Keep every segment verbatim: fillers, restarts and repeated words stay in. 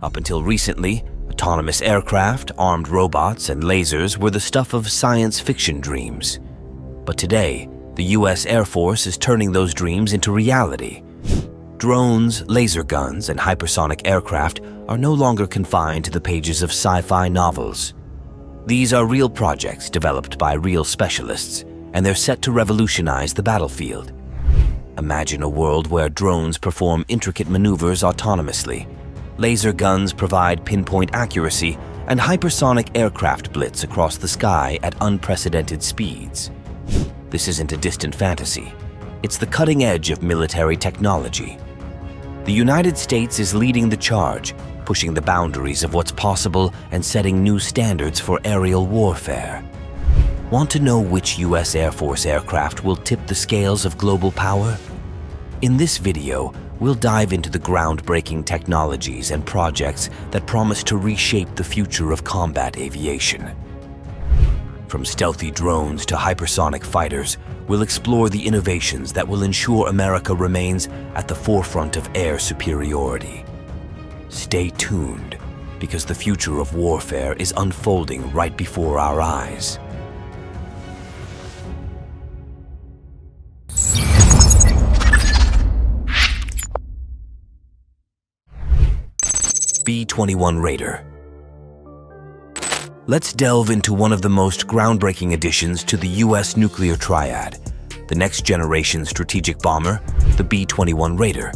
Up until recently, autonomous aircraft, armed robots, and lasers were the stuff of science fiction dreams. But today, the U S Air Force is turning those dreams into reality. Drones, laser guns, and hypersonic aircraft are no longer confined to the pages of sci-fi novels. These are real projects developed by real specialists, and they're set to revolutionize the battlefield. Imagine a world where drones perform intricate maneuvers autonomously, laser guns provide pinpoint accuracy, and hypersonic aircraft blitz across the sky at unprecedented speeds. This isn't a distant fantasy. It's the cutting edge of military technology. The United States is leading the charge, pushing the boundaries of what's possible and setting new standards for aerial warfare. Want to know which U S Air Force aircraft will tip the scales of global power? In this video, we'll dive into the groundbreaking technologies and projects that promise to reshape the future of combat aviation. From stealthy drones to hypersonic fighters, we'll explore the innovations that will ensure America remains at the forefront of air superiority. Stay tuned, because the future of warfare is unfolding right before our eyes. B twenty-one Raider. Let's delve into one of the most groundbreaking additions to the U S nuclear triad, the next generation strategic bomber, the B twenty-one Raider.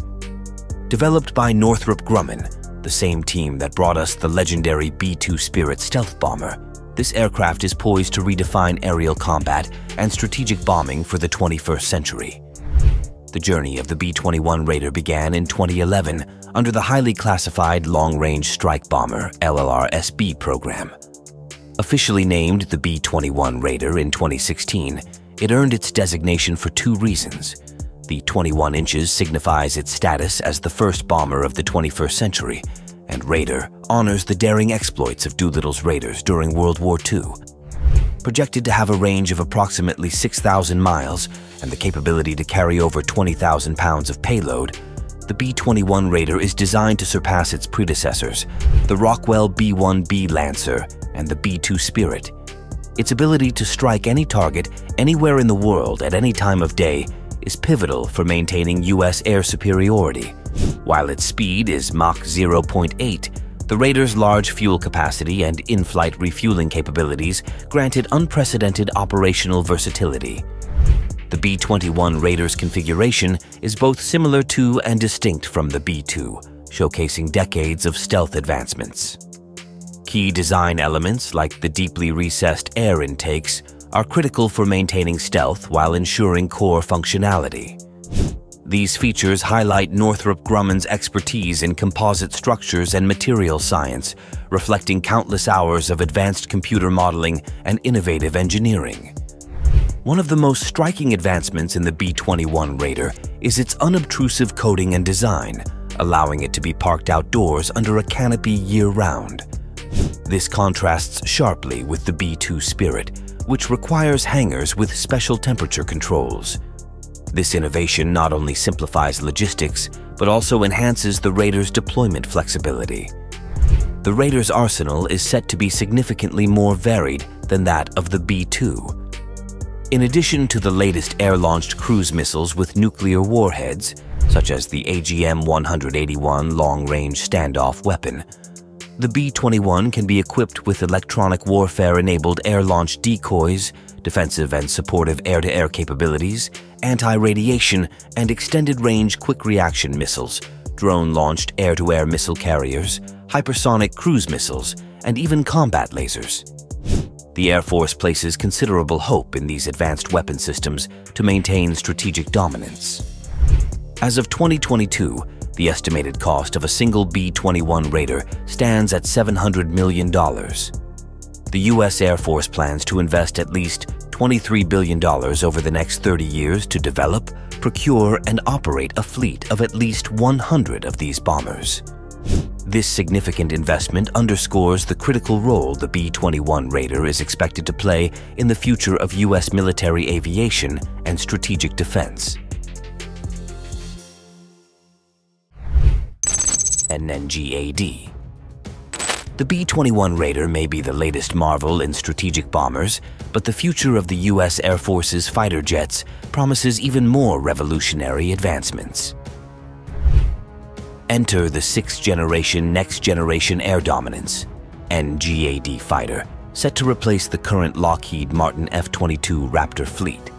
Developed by Northrop Grumman, the same team that brought us the legendary B two Spirit stealth bomber, this aircraft is poised to redefine aerial combat and strategic bombing for the twenty-first century. The journey of the B twenty-one Raider began in twenty eleven under the highly classified Long-Range Strike Bomber L R S B program. Officially named the B twenty-one Raider in twenty sixteen, it earned its designation for two reasons. The twenty-one inches signifies its status as the first bomber of the twenty-first century, and Raider honors the daring exploits of Doolittle's Raiders during World War Two. Projected to have a range of approximately six thousand miles and the capability to carry over twenty thousand pounds of payload, the B twenty-one Raider is designed to surpass its predecessors, the Rockwell B one B Lancer and the B two Spirit. Its ability to strike any target anywhere in the world at any time of day is pivotal for maintaining U S air superiority. While its speed is Mach zero point eight, the Raider's large fuel capacity and in-flight refueling capabilities granted unprecedented operational versatility. The B twenty-one Raider's configuration is both similar to and distinct from the B two, showcasing decades of stealth advancements. Key design elements, like the deeply recessed air intakes, are critical for maintaining stealth while ensuring core functionality. These features highlight Northrop Grumman's expertise in composite structures and material science, reflecting countless hours of advanced computer modeling and innovative engineering. One of the most striking advancements in the B twenty-one Raider is its unobtrusive coating and design, allowing it to be parked outdoors under a canopy year-round. This contrasts sharply with the B two Spirit, which requires hangars with special temperature controls. This innovation not only simplifies logistics, but also enhances the Raider's deployment flexibility. The Raider's arsenal is set to be significantly more varied than that of the B two. In addition to the latest air-launched cruise missiles with nuclear warheads, such as the A G M one eighty-one long-range standoff weapon, the B twenty-one can be equipped with electronic warfare-enabled air-launched decoys, defensive and supportive air-to-air capabilities, anti-radiation, and extended-range quick-reaction missiles, drone-launched air-to-air missile carriers, hypersonic cruise missiles, and even combat lasers. The Air Force places considerable hope in these advanced weapon systems to maintain strategic dominance. As of twenty twenty-two, the estimated cost of a single B twenty-one Raider stands at seven hundred million dollars. The U S Air Force plans to invest at least twenty-three billion dollars over the next thirty years to develop, procure, and operate a fleet of at least one hundred of these bombers. This significant investment underscores the critical role the B twenty-one Raider is expected to play in the future of U S military aviation and strategic defense. N G A D. The B twenty-one Raider may be the latest marvel in strategic bombers, but the future of the U S Air Force's fighter jets promises even more revolutionary advancements. Enter the sixth generation Next Generation Air Dominance (N GAD) fighter, set to replace the current Lockheed Martin F twenty-two Raptor fleet.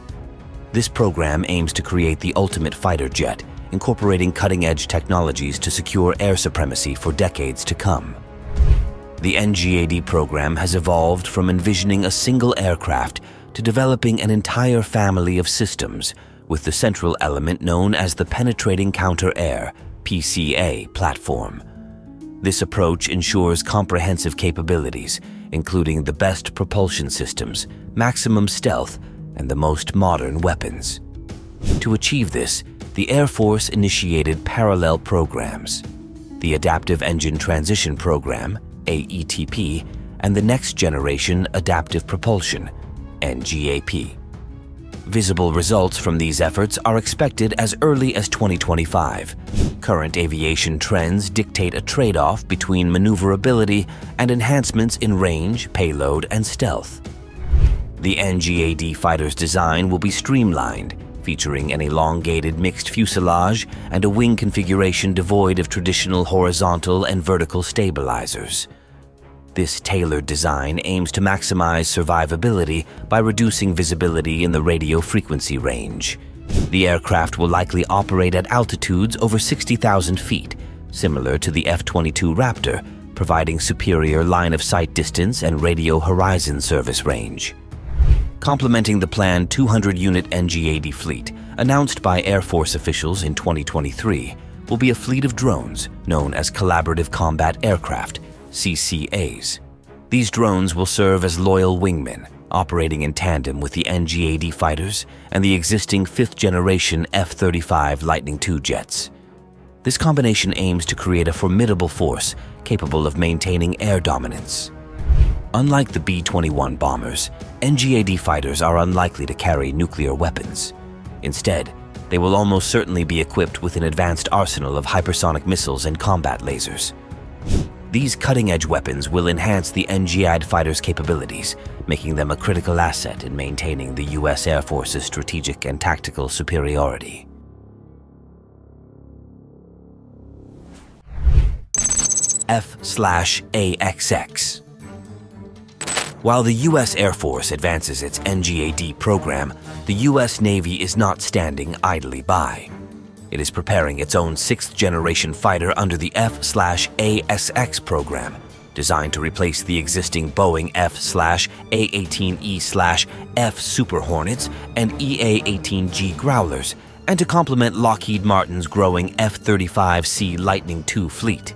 This program aims to create the ultimate fighter jet, incorporating cutting-edge technologies to secure air supremacy for decades to come. The N GAD program has evolved from envisioning a single aircraft to developing an entire family of systems, with the central element known as the Penetrating Counter Air (P C A) platform. This approach ensures comprehensive capabilities, including the best propulsion systems, maximum stealth, and the most modern weapons. To achieve this, the Air Force initiated parallel programs: the Adaptive Engine Transition Program (A E T P) and the Next Generation Adaptive Propulsion (N GAP). Visible results from these efforts are expected as early as twenty twenty-five. Current aviation trends dictate a trade-off between maneuverability and enhancements in range, payload, and stealth. The N GAD fighter's design will be streamlined, featuring an elongated mixed fuselage and a wing configuration devoid of traditional horizontal and vertical stabilizers. This tailored design aims to maximize survivability by reducing visibility in the radio frequency range. The aircraft will likely operate at altitudes over sixty thousand feet, similar to the F twenty-two Raptor, providing superior line-of-sight distance and radio horizon service range. Complementing the planned two hundred unit N GAD fleet, announced by Air Force officials in twenty twenty-three, will be a fleet of drones known as Collaborative Combat Aircraft (C C As). These drones will serve as loyal wingmen, operating in tandem with the N GAD fighters and the existing fifth generation F thirty-five Lightning two jets. This combination aims to create a formidable force capable of maintaining air dominance. Unlike the B twenty-one bombers, N GAD fighters are unlikely to carry nuclear weapons. Instead, they will almost certainly be equipped with an advanced arsenal of hypersonic missiles and combat lasers. These cutting-edge weapons will enhance the N GAD fighters' capabilities, making them a critical asset in maintaining the U S Air Force's strategic and tactical superiority. F A double X. While the U S Air Force advances its N GAD program, the U S Navy is not standing idly by. It is preparing its own sixth generation fighter under the F A double X program, designed to replace the existing Boeing F A eighteen E slash F Super Hornets and E A eighteen G Growlers, and to complement Lockheed Martin's growing F thirty-five C Lightning two fleet.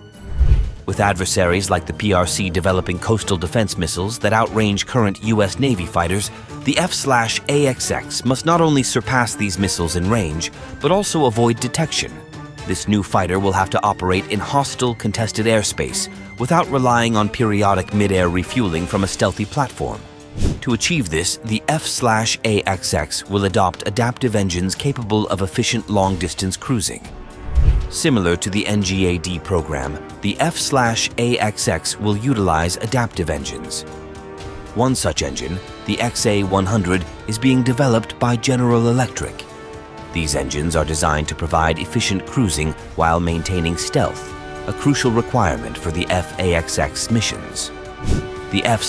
With adversaries like the P R C developing coastal defense missiles that outrange current U S Navy fighters, the F A double X must not only surpass these missiles in range, but also avoid detection. This new fighter will have to operate in hostile, contested airspace without relying on periodic mid-air refueling from a stealthy platform. To achieve this, the F A double X will adopt adaptive engines capable of efficient long-distance cruising. Similar to the N GAD program, the F A double X will utilize adaptive engines. One such engine, the X A one hundred, is being developed by General Electric. These engines are designed to provide efficient cruising while maintaining stealth, a crucial requirement for the F A double X missions. The F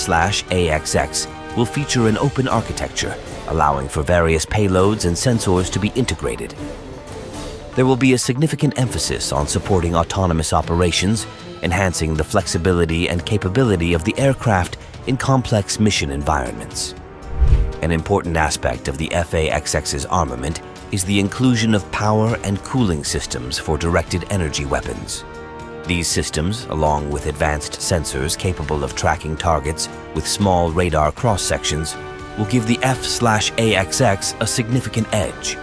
A double X will feature an open architecture, allowing for various payloads and sensors to be integrated. There will be a significant emphasis on supporting autonomous operations, enhancing the flexibility and capability of the aircraft in complex mission environments. An important aspect of the F A double X's armament is the inclusion of power and cooling systems for directed energy weapons. These systems, along with advanced sensors capable of tracking targets with small radar cross-sections, will give the F A double X a significant edge.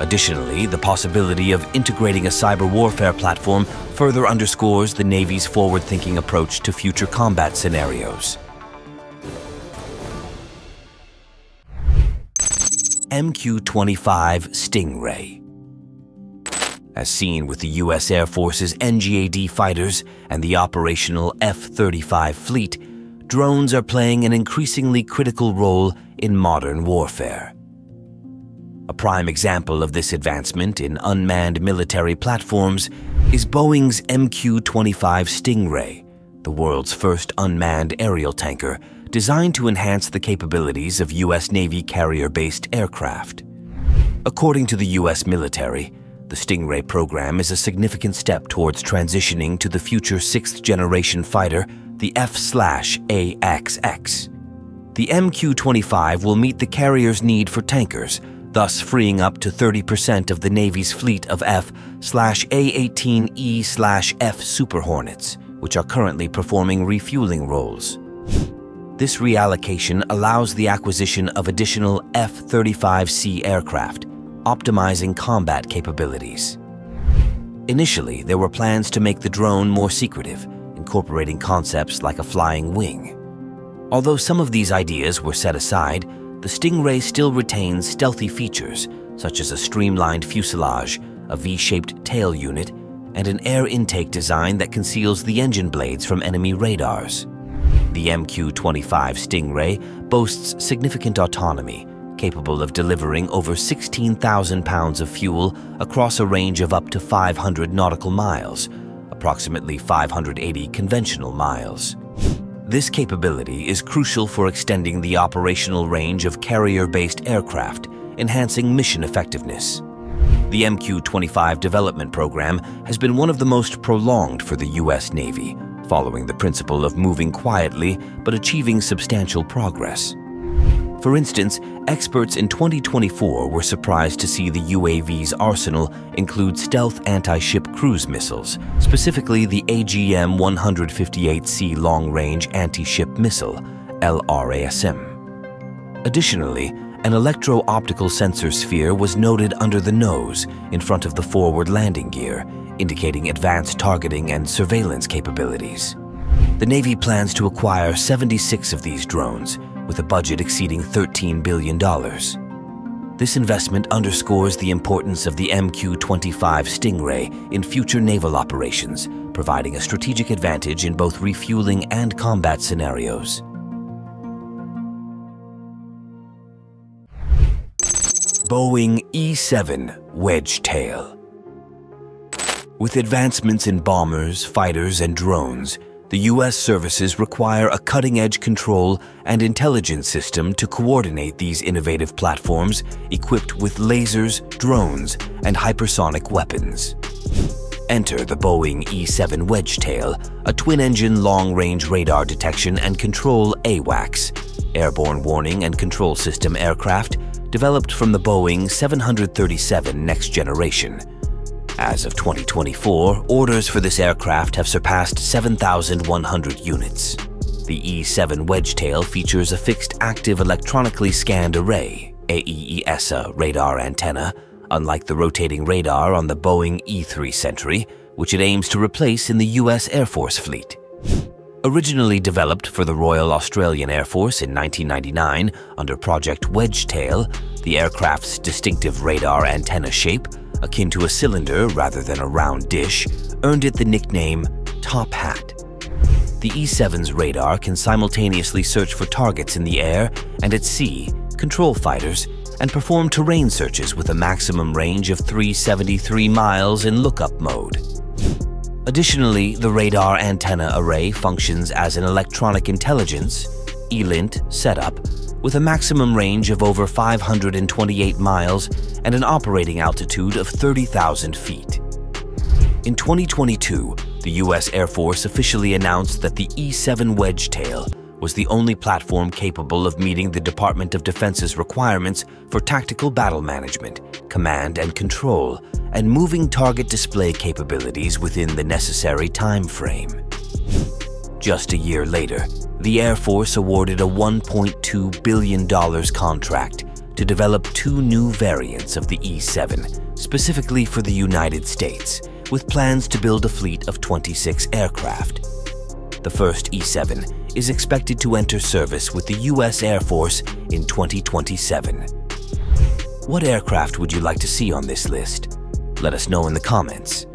Additionally, the possibility of integrating a cyber warfare platform further underscores the Navy's forward-thinking approach to future combat scenarios. M Q twenty-five Stingray. as seen with the U S Air Force's N GAD fighters and the operational F thirty-five fleet, drones are playing an increasingly critical role in modern warfare. A prime example of this advancement in unmanned military platforms is Boeing's M Q twenty-five Stingray, the world's first unmanned aerial tanker designed to enhance the capabilities of U S Navy carrier-based aircraft. According to the U S military, the Stingray program is a significant step towards transitioning to the future sixth-generation fighter, the F A double A X X. The M Q twenty-five will meet the carrier's need for tankers, thus freeing up to thirty percent of the Navy's fleet of F A eighteen E F Super Hornets, which are currently performing refueling roles. This reallocation allows the acquisition of additional F thirty-five C aircraft, optimizing combat capabilities. Initially, there were plans to make the drone more secretive, incorporating concepts like a flying wing. Although some of these ideas were set aside, the Stingray still retains stealthy features, such as a streamlined fuselage, a V-shaped tail unit, and an air intake design that conceals the engine blades from enemy radars. The M Q twenty-five Stingray boasts significant autonomy, capable of delivering over sixteen thousand pounds of fuel across a range of up to five hundred nautical miles, approximately five hundred eighty conventional miles. This capability is crucial for extending the operational range of carrier-based aircraft, enhancing mission effectiveness. The M Q twenty-five development program has been one of the most prolonged for the U S Navy, following the principle of moving quietly but achieving substantial progress. For instance, experts in twenty twenty-four were surprised to see the U A V's arsenal include stealth anti-ship cruise missiles, specifically the A G M one fifty-eight C long-range anti-ship missile, L R A S M. Additionally, an electro-optical sensor sphere was noted under the nose in front of the forward landing gear, indicating advanced targeting and surveillance capabilities. The Navy plans to acquire seventy-six of these drones, with a budget exceeding thirteen billion dollars. This investment underscores the importance of the M Q twenty-five Stingray in future naval operations, providing a strategic advantage in both refueling and combat scenarios. Boeing E seven Wedgetail. With advancements in bombers, fighters, and drones, the U S services require a cutting-edge control and intelligence system to coordinate these innovative platforms equipped with lasers, drones, and hypersonic weapons. Enter the Boeing E seven Wedgetail, a twin-engine long-range radar detection and control AWACS, airborne warning and control system aircraft developed from the Boeing seven thirty-seven Next Generation. As of twenty twenty-four, orders for this aircraft have surpassed seven thousand one hundred units. The E seven Wedgetail features a fixed active electronically scanned array, A E S A radar antenna, unlike the rotating radar on the Boeing E three Sentry, which it aims to replace in the U S Air Force fleet. Originally developed for the Royal Australian Air Force in nineteen ninety-nine under Project Wedgetail, the aircraft's distinctive radar antenna shape, akin to a cylinder rather than a round dish, earned it the nickname Top Hat. The E seven's radar can simultaneously search for targets in the air and at sea, control fighters, and perform terrain searches with a maximum range of three hundred seventy-three miles in lookup mode. Additionally, the radar antenna array functions as an electronic intelligence, ELINT, setup, with a maximum range of over five hundred twenty-eight miles and an operating altitude of thirty thousand feet. In twenty twenty-two, the U S Air Force officially announced that the E seven Wedgetail was the only platform capable of meeting the Department of Defense's requirements for tactical battle management, command and control, and moving target display capabilities within the necessary time frame. Just a year later, the Air Force awarded a one point two billion dollars contract to develop two new variants of the E seven, specifically for the United States, with plans to build a fleet of twenty-six aircraft. The first E seven is expected to enter service with the U S Air Force in twenty twenty-seven. What aircraft would you like to see on this list? Let us know in the comments.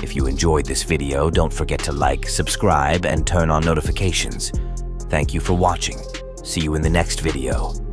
If you enjoyed this video, don't forget to like, subscribe, and turn on notifications. Thank you for watching. See you in the next video.